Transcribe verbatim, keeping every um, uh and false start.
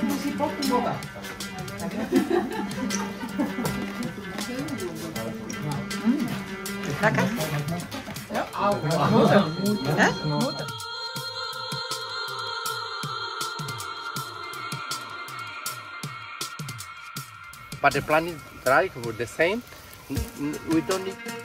musi poco moda. Lekker? Ja. Moeder. Moeder. But the planet dry for the same. We don't need.